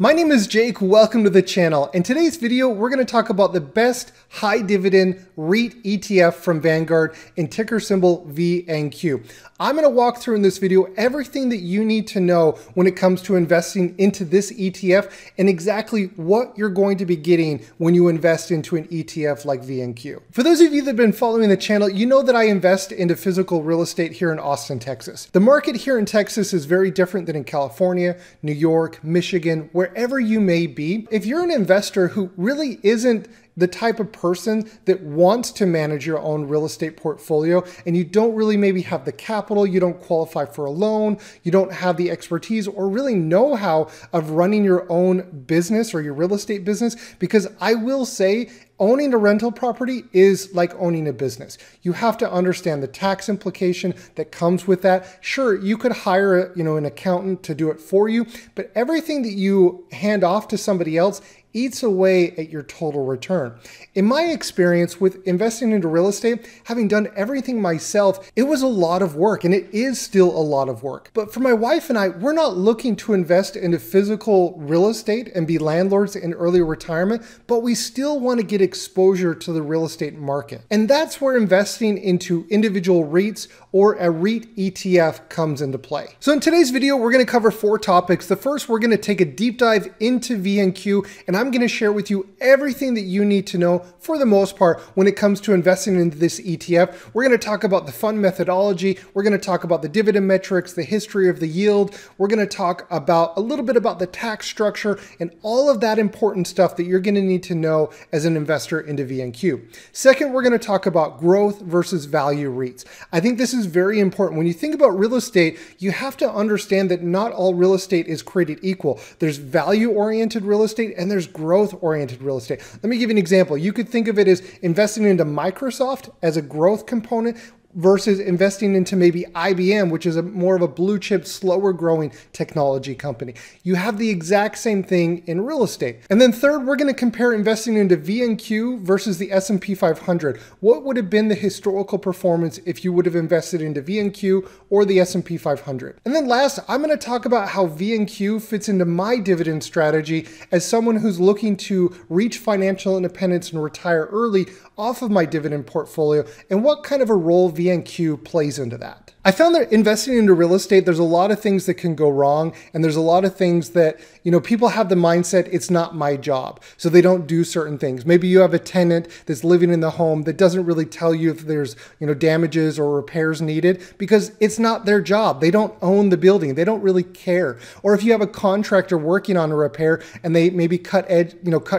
My name is Jake, welcome to the channel. In today's video, we're gonna talk about the best high dividend REIT ETF from Vanguard in ticker symbol VNQ. I'm gonna walk through in this video everything that you need to know when it comes to investing into this ETF and exactly what you're going to be getting when you invest into an ETF like VNQ. For those of you that have been following the channel, you know that I invest into physical real estate here in Austin, Texas. The market here in Texas is very different than in California, New York, Michigan, wherever you may be. If you're an investor who really isn't the type of person that wants to manage your own real estate portfolio, and you don't really maybe have the capital, you don't qualify for a loan, you don't have the expertise or really know-how of running your own business or your real estate business, because I will say owning a rental property is like owning a business. You have to understand the tax implication that comes with that. Sure, you could hire an accountant to do it for you, but everything that you hand off to somebody else eats away at your total return. In my experience with investing into real estate, having done everything myself, it was a lot of work, and it is still a lot of work. But for my wife and I, we're not looking to invest into physical real estate and be landlords in early retirement, but we still want to get exposure to the real estate market. And that's where investing into individual REITs or a REIT ETF comes into play. So in today's video, we're going to cover four topics. The first, we're going to take a deep dive into VNQ, and I'm going to share with you everything that you need to know for the most part when it comes to investing into this ETF. We're going to talk about the fund methodology. We're going to talk about the dividend metrics, the history of the yield. We're going to talk about a little bit about the tax structure and all of that important stuff that you're going to need to know as an investor into VNQ. Second, we're going to talk about growth versus value REITs. I think this is very important. When you think about real estate, you have to understand that not all real estate is created equal. There's value-oriented real estate and there's growth-oriented real estate. Let me give you an example. You could think of it as investing into Microsoft as a growth component versus investing into maybe IBM, which is more of a blue chip, slower growing technology company. You have the exact same thing in real estate. And then third, we're going to compare investing into VNQ versus the S&P 500. What would have been the historical performance if you would have invested into VNQ or the S&P 500? And then last, I'm going to talk about how VNQ fits into my dividend strategy as someone who's looking to reach financial independence and retire early off of my dividend portfolio, and what kind of a role VNQ plays into that. I found that investing into real estate, there's a lot of things that can go wrong, and there's a lot of things that, people have the mindset, it's not my job. So they don't do certain things. Maybe you have a tenant that's living in the home that doesn't really tell you if there's, damages or repairs needed, because it's not their job. They don't own the building. They don't really care. Or if you have a contractor working on a repair and they maybe cut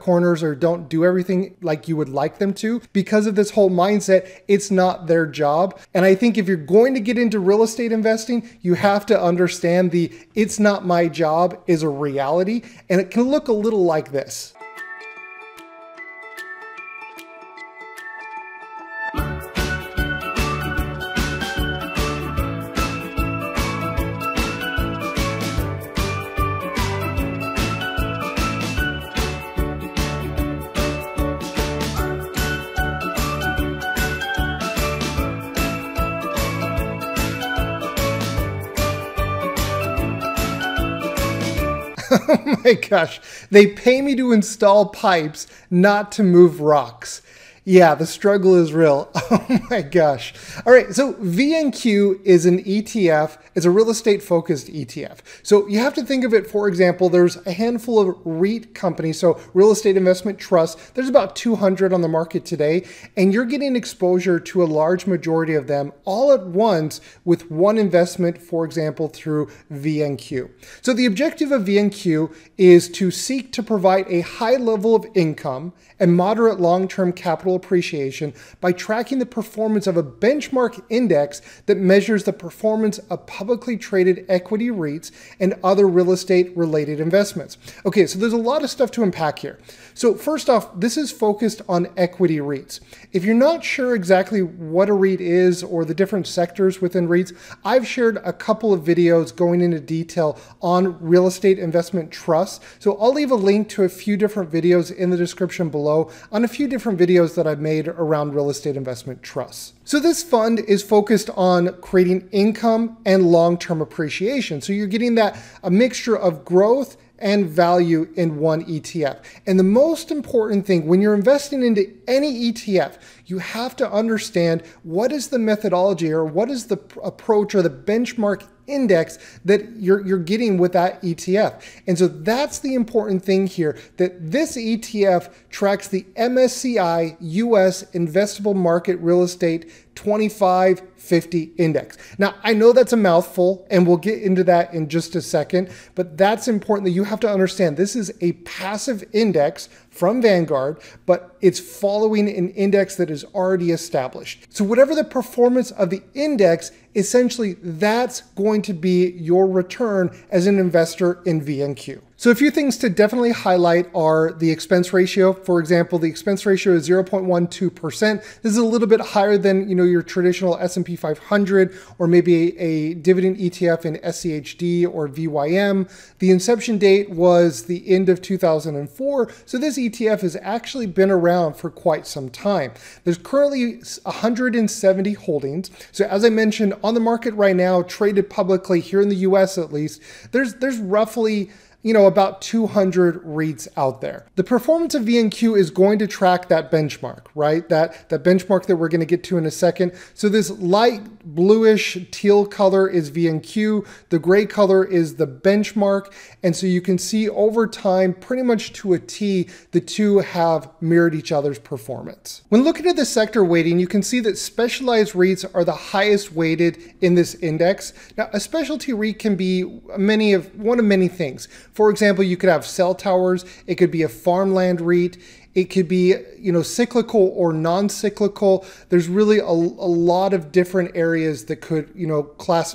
corners or don't do everything like you would like them to, because of this whole mindset, it's not their job. And I think if you're going to get into real estate investing, you have to understand the "it's not my job" is a reality, and it can look a little like this. Oh my gosh, they pay me to install pipes, not to move rocks. Yeah, the struggle is real. Oh my gosh. All right, so VNQ is an ETF. It's a real estate focused ETF. So you have to think of it, for example, there's a handful of REIT companies, so real estate investment trusts. There's about 200 on the market today, and you're getting exposure to a large majority of them all at once with one investment, for example, through VNQ. So the objective of VNQ is to seek to provide a high level of income and moderate long-term capital appreciation by tracking the performance of a benchmark index that measures the performance of publicly traded equity REITs and other real estate related investments. Okay, so there's a lot of stuff to unpack here. So first off, this is focused on equity REITs. If you're not sure exactly what a REIT is or the different sectors within REITs, I've shared a couple of videos going into detail on real estate investment trusts. So I'll leave a link to a few different videos in the description below on a few different videos that I've made around real estate investment trusts. So this fund is focused on creating income and long-term appreciation. So you're getting that a mixture of growth and value in one ETF. And the most important thing when you're investing into any ETF, you have to understand what is the methodology or what is the approach or the benchmark index that you're getting with that ETF. And so that's the important thing here, that this ETF tracks the MSCI US Investable Market Real Estate 2550 Index. Now, I know that's a mouthful, and we'll get into that in just a second, but that's important that you have to understand this is a passive index from Vanguard, but it's following an index that is already established. So whatever the performance of the index, essentially that's going to be your return as an investor in VNQ. So a few things to definitely highlight are the expense ratio. For example, the expense ratio is 0.12%. This is a little bit higher than, you know, your traditional S&P 500 or maybe a dividend ETF in SCHD or VYM. The inception date was the end of 2004. So this ETF has actually been around for quite some time. There's currently 170 holdings. So as I mentioned, on the market right now, traded publicly here in the US at least, there's roughly, you know, about 200 REITs out there. The performance of VNQ is going to track that benchmark, right? That benchmark that we're going to get to in a second. So this light bluish teal color is VNQ. The gray color is the benchmark. And so you can see over time, pretty much to a T, the two have mirrored each other's performance. When looking at the sector weighting, you can see that specialized REITs are the highest weighted in this index. Now, a specialty REIT can be one of many things. For example, you could have cell towers, it could be a farmland REIT, it could be, you know, cyclical or non-cyclical. There's really a lot of different areas that could, you know,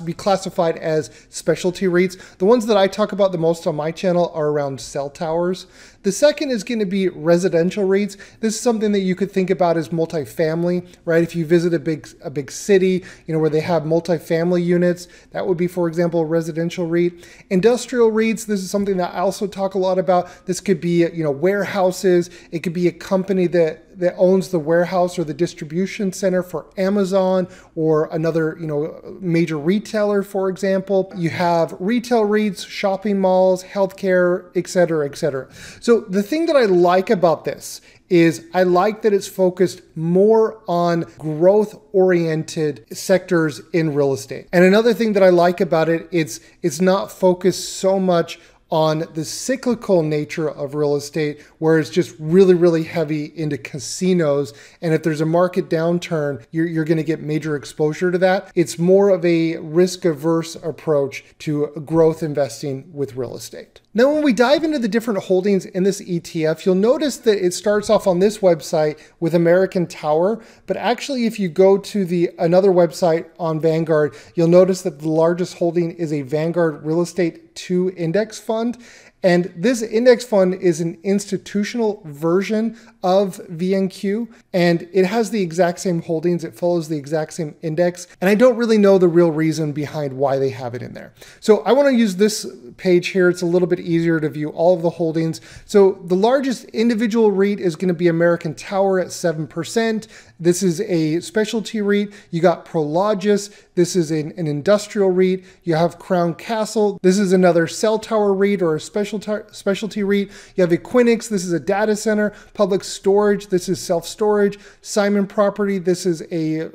be classified as specialty REITs. The ones that I talk about the most on my channel are around cell towers. The second is going to be residential REITs. This is something that you could think about as multifamily, right? If you visit a big city, you know, where they have multifamily units, that would be, for example, a residential REIT. Industrial REITs, this is something that I also talk a lot about. This could be, you know, warehouses. It could be a company that owns the warehouse or the distribution center for Amazon or another, you know, major retailer, for example. You have retail REITs, shopping malls, healthcare, et cetera, et cetera. So the thing that I like about this is I like that it's focused more on growth-oriented sectors in real estate. And another thing that I like about it, it's not focused so much on the cyclical nature of real estate, where it's just really, really heavy into casinos. And if there's a market downturn, you're going to get major exposure to that. It's more of a risk-averse approach to growth investing with real estate. Now, when we dive into the different holdings in this ETF, you'll notice that it starts off on this website with American Tower, but actually if you go to another website on Vanguard, you'll notice that the largest holding is a Vanguard Real Estate 2 index fund. And this index fund is an institutional version of VNQ, and it has the exact same holdings. It follows the exact same index. And I don't really know the real reason behind why they have it in there. So I want to use this page here. It's a little bit easier to view all of the holdings. So the largest individual REIT is going to be American Tower at 7%. This is a specialty REIT. You got Prologis. This is an industrial REIT. You have Crown Castle. This is another cell tower REIT or a specialty REIT. You have Equinix. This is a data center. Public storage. This is self-storage. Simon Property. This is a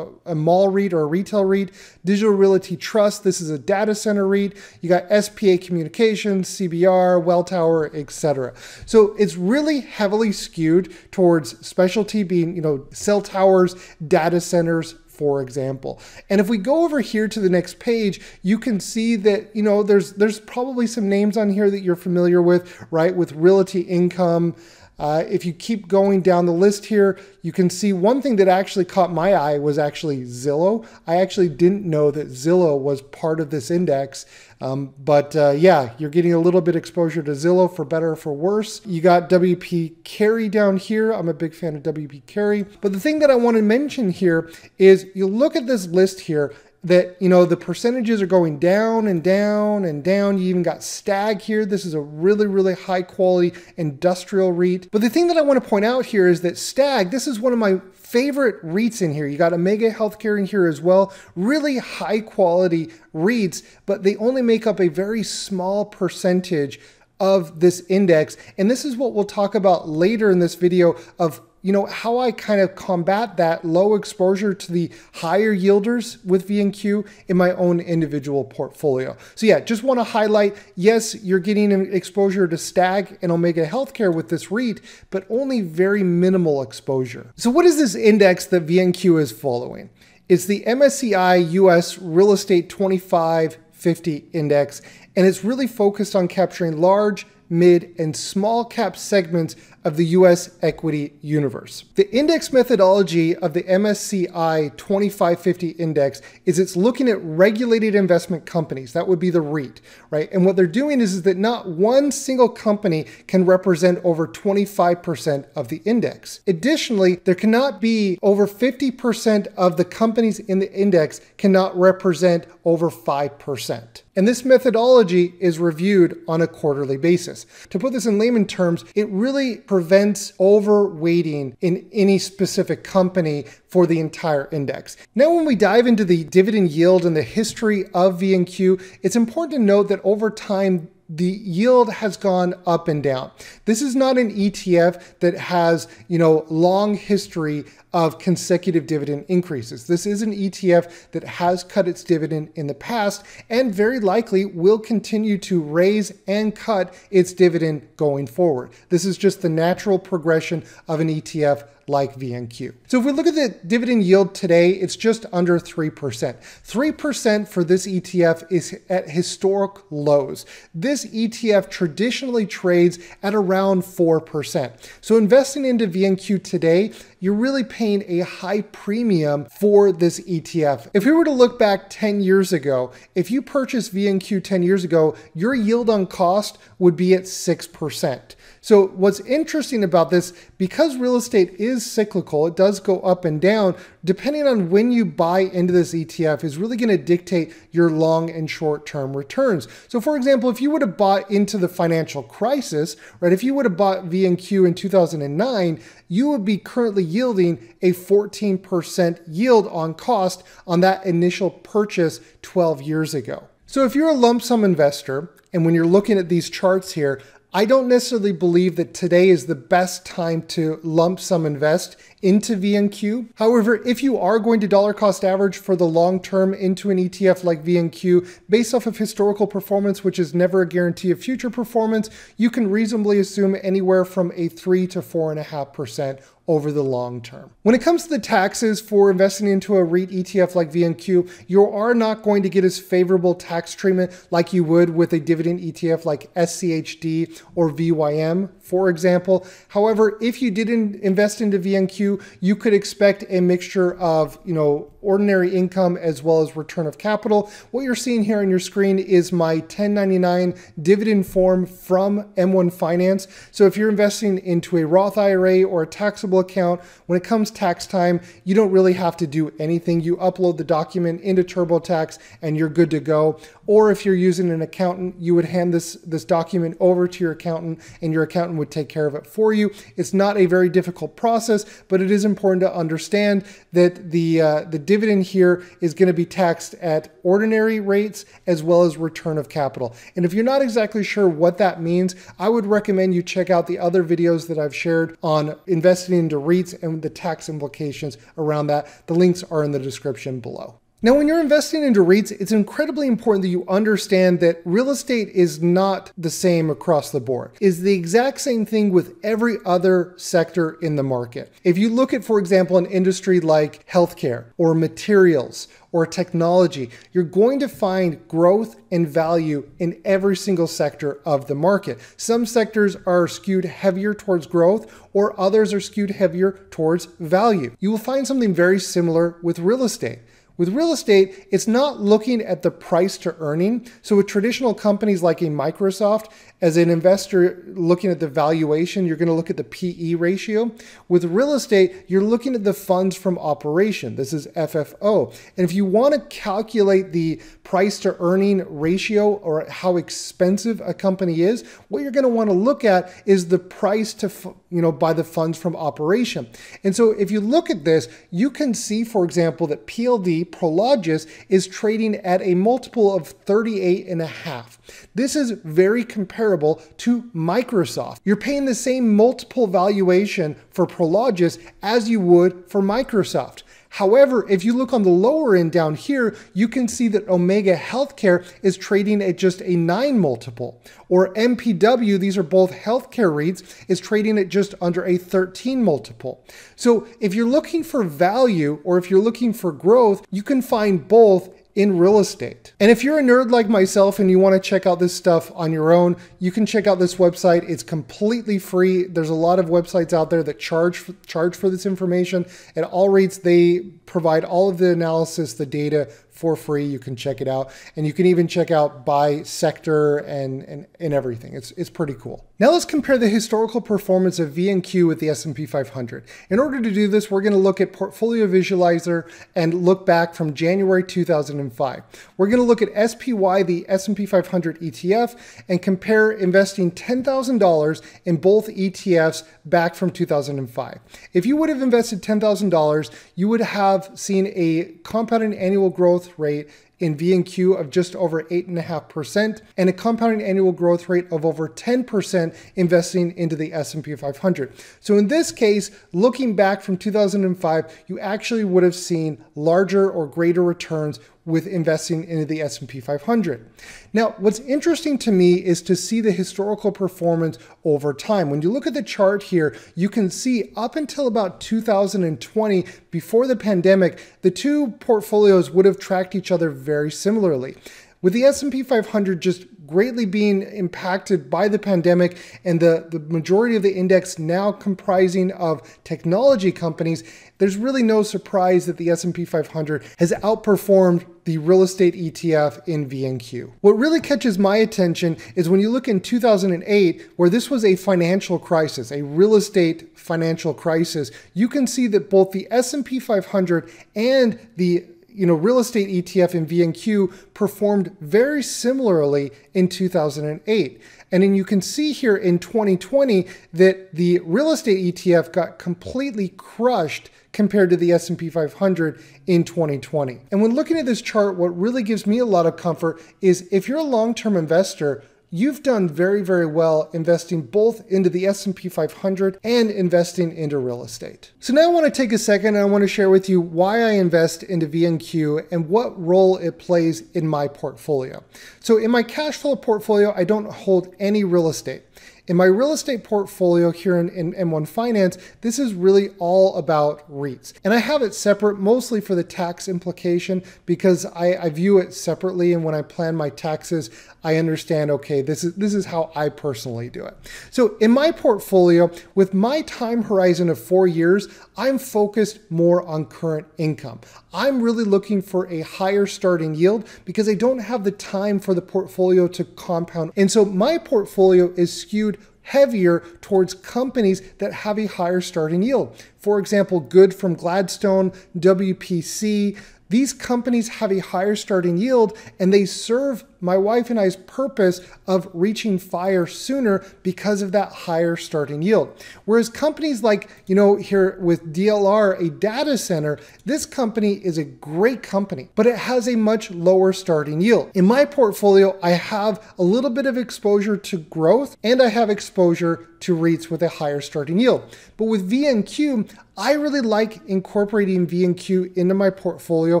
mall REIT or a retail REIT. Digital Realty Trust. This is a data center REIT. You got SPA Communications, CBR, Welltower, etc. So it's really heavily skewed towards specialty, being, you know, cell towers, data centers, for example. And if we go over here to the next page, you can see that, you know, there's probably some names on here that you're familiar with, right? With Realty Income. If you keep going down the list here, you can see one thing that actually caught my eye was actually Zillow. I actually didn't know that Zillow was part of this index, yeah, you're getting a little bit exposure to Zillow, for better or for worse. You got WP Carey down here. I'm a big fan of WP Carey. But the thing that I want to mention here is you look at this list here, that, you know, the percentages are going down and down and down. You even got STAG here. This is a really, really high quality industrial REIT. But the thing that I want to point out here is that STAG, this is one of my favorite REITs in here. You got Omega Healthcare in here as well. Really high quality REITs, but they only make up a very small percentage of this index. And this is what we'll talk about later in this video of, you know, how I kind of combat that low exposure to the higher yielders with VNQ in my own individual portfolio. So yeah, just want to highlight, yes, you're getting an exposure to STAG and Omega Healthcare with this REIT, but only very minimal exposure. So what is this index that VNQ is following? It's the MSCI US Real Estate 2550 Index, and it's really focused on capturing large, mid, and small cap segments of the US equity universe. The index methodology of the MSCI 2550 Index is it's looking at regulated investment companies. That would be the REIT, right? And what they're doing is that not one single company can represent over 25% of the index. Additionally, there cannot be over 50% of the companies in the index cannot represent over 5%. And this methodology is reviewed on a quarterly basis. To put this in layman terms, it really prevents overweighting in any specific company for the entire index. Now, when we dive into the dividend yield and the history of VNQ, it's important to note that over time, the yield has gone up and down. This is not an ETF that has, you know, long history of consecutive dividend increases. This is an ETF that has cut its dividend in the past and very likely will continue to raise and cut its dividend going forward. This is just the natural progression of an ETF like VNQ. So if we look at the dividend yield today, it's just under 3%. 3% for this ETF is at historic lows. This ETF traditionally trades at around 4%. So investing into VNQ today, you're really paying a high premium for this ETF. If we were to look back 10 years ago, if you purchased VNQ 10 years ago, your yield on cost would be at 6%. So what's interesting about this, because real estate is cyclical, it does go up and down, depending on when you buy into this ETF is really going to dictate your long and short-term returns. So for example, if you would have bought into the financial crisis, right, if you would have bought VNQ in 2009, you would be currently yielding a 14% yield on cost on that initial purchase 12 years ago. So if you're a lump sum investor, and when you're looking at these charts here, I don't necessarily believe that today is the best time to lump sum invest into VNQ. However, if you are going to dollar cost average for the long term into an ETF like VNQ, based off of historical performance, which is never a guarantee of future performance, you can reasonably assume anywhere from a 3% to 4.5% over the long term. When it comes to the taxes for investing into a REIT ETF like VNQ, you are not going to get as favorable tax treatment like you would with a dividend ETF like SCHD or VYM, for example. However, if you didn't invest into VNQ, you could expect a mixture of, you know, ordinary income as well as return of capital. What you're seeing here on your screen is my 1099 dividend form from M1 Finance. So if you're investing into a Roth IRA or a taxable account, when it comes tax time, you don't really have to do anything. You upload the document into TurboTax and you're good to go. Or if you're using an accountant, you would hand this document over to your accountant and your accountant would take care of it for you. It's not a very difficult process, but it is important to understand that the dividend here is going to be taxed at ordinary rates as well as return of capital. And if you're not exactly sure what that means, I would recommend you check out the other videos that I've shared on investing into REITs and the tax implications around that. The links are in the description below. Now, when you're investing into REITs, it's incredibly important that you understand that real estate is not the same across the board. It's the exact same thing with every other sector in the market. If you look at, for example, an industry like healthcare or materials or technology, you're going to find growth and value in every single sector of the market. Some sectors are skewed heavier towards growth, or others are skewed heavier towards value. You will find something very similar with real estate. With real estate, it's not looking at the price to earning. So with traditional companies like a Microsoft, as an investor looking at the valuation, you're going to look at the PE ratio. With real estate, you're looking at the funds from operation. This is FFO. And if you want to calculate the price to earning ratio or how expensive a company is, what you're going to want to look at is the price to, you know, by the funds from operation. And so if you look at this, you can see, for example, that PLD Prologis is trading at a multiple of 38.5. This is very comparable to Microsoft. You're paying the same multiple valuation for Prologis as you would for Microsoft. However, if you look on the lower end down here, you can see that Omega Healthcare is trading at just a 9 multiple, or MPW, these are both healthcare REITs, is trading at just under a 13 multiple. So if you're looking for value or if you're looking for growth, you can find both in real estate. And if you're a nerd like myself and you want to check out this stuff on your own, you can check out this website. It's completely free. There's a lot of websites out there that charge for this information. At All REITs, they provide all of the analysis, the data for free. You can check it out, and you can even check out by sector and everything. It's pretty cool. Now let's compare the historical performance of VNQ with the S&P 500. In order to do this, we're going to look at Portfolio Visualizer and look back from January 2005. We're going to look at SPY, the S&P 500 ETF, and compare investing $10,000 in both ETFs back from 2005. If you would have invested $10,000, you would have seen a compounded annual growth rate in VNQ of just over 8.5% and a compounding annual growth rate of over 10% investing into the S&P 500. So in this case, looking back from 2005, you actually would have seen larger or greater returns with investing into the S&P 500. Now, what's interesting to me is to see the historical performance over time. When you look at the chart here, you can see up until about 2020, before the pandemic, the two portfolios would have tracked each other very similarly, with the S&P 500 just greatly being impacted by the pandemic and the majority of the index now comprising of technology companies. There's really no surprise that the S&P 500 has outperformed the real estate ETF in VNQ. What really catches my attention is when you look in 2008, where this was a financial crisis, a real estate financial crisis, you can see that both the S&P 500 and the real estate ETF and VNQ performed very similarly in 2008. And then you can see here in 2020 that the real estate ETF got completely crushed compared to the S&P 500 in 2020. And when looking at this chart, what really gives me a lot of comfort is if you're a long-term investor, you've done very, very well investing both into the S&P 500 and investing into real estate. So now I want to take a second and I want to share with you why I invest into VNQ and what role it plays in my portfolio. So in my cash flow portfolio, I don't hold any real estate. In my real estate portfolio here in M1 Finance, this is really all about REITs. And I have it separate mostly for the tax implication because I view it separately. And when I plan my taxes, I understand, okay, this is how I personally do it. So in my portfolio, with my time horizon of 4 years, I'm focused more on current income. I'm really looking for a higher starting yield because I don't have the time for the portfolio to compound. And so my portfolio is skewed heavier towards companies that have a higher starting yield. For example, Good from Gladstone, WPC, these companies have a higher starting yield and they serve my wife and I's purpose of reaching FIRE sooner because of that higher starting yield. Whereas companies like, here with DLR, a data center, this company is a great company, but it has a much lower starting yield. In my portfolio, I have a little bit of exposure to growth and I have exposure to REITs with a higher starting yield. But with VNQ, I really like incorporating VNQ into my portfolio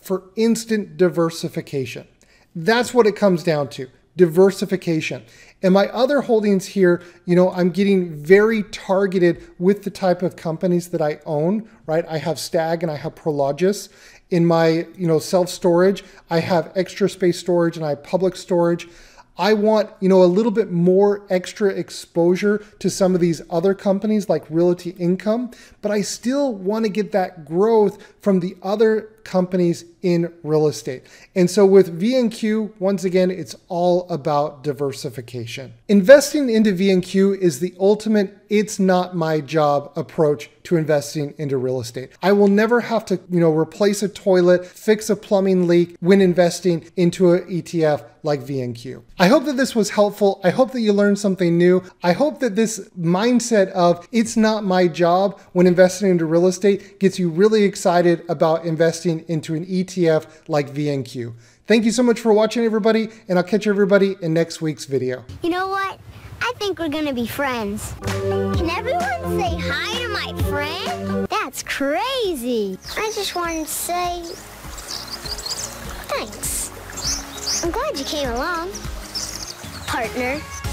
for instant diversification. That's what it comes down to, diversification. And my other holdings here, I'm getting very targeted with the type of companies that I own, right? I have STAG and I have Prologis. In my, self-storage, I have extra space storage and I have public storage. I want, a little bit more extra exposure to some of these other companies like Realty Income, but I still want to get that growth from the other companies in real estate. And so with VNQ, once again, it's all about diversification. Investing into VNQ is the ultimate, it's not my job approach to investing into real estate. I will never have to, replace a toilet, fix a plumbing leak when investing into an ETF like VNQ. I hope that this was helpful. I hope that you learned something new. I hope that this mindset of it's not my job when investing into real estate gets you really excited about investing investing into an ETF like VNQ. Thank you so much for watching, everybody, and I'll catch everybody in next week's video. You know what? I think we're gonna be friends. Can everyone say hi to my friend? That's crazy. I just wanted to say thanks. I'm glad you came along, partner.